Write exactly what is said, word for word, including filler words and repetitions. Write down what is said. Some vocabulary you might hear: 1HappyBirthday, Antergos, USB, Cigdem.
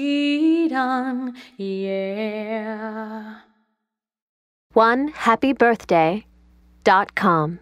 Cigdem, yeah. one happy birthday dot com